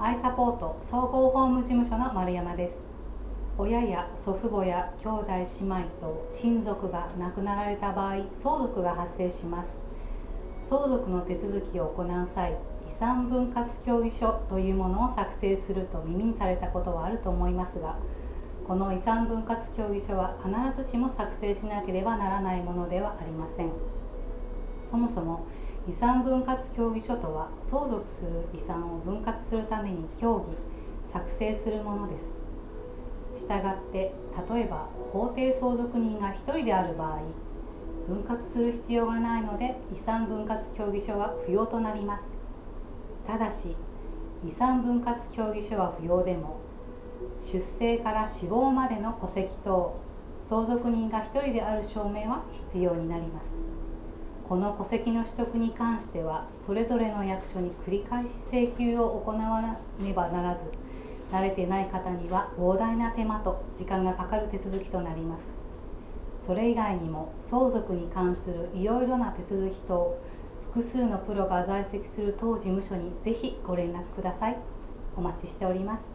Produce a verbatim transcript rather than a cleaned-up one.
アイサポート総合法務事務所の丸山です。親や祖父母や兄弟姉妹と親族が亡くなられた場合、相続が発生します。相続の手続きを行う際、遺産分割協議書というものを作成すると耳にされたことはあると思いますが、この遺産分割協議書は必ずしも作成しなければならないものではありません。そもそも遺産分割協議書とは、相続する遺産を分割するために協議・作成するものです。したがって、例えば法定相続人がひとりである場合、分割する必要がないので遺産分割協議書は不要となります。ただし、遺産分割協議書は不要でも、出生から死亡までの戸籍等、相続人がひとりである証明は必要になります。この戸籍の取得に関しては、それぞれの役所に繰り返し請求を行わねばならず、慣れてない方には膨大な手間と時間がかかる手続きとなります。それ以外にも、相続に関するいろいろな手続き等、複数のプロが在籍する当事務所にぜひご連絡ください。お待ちしております。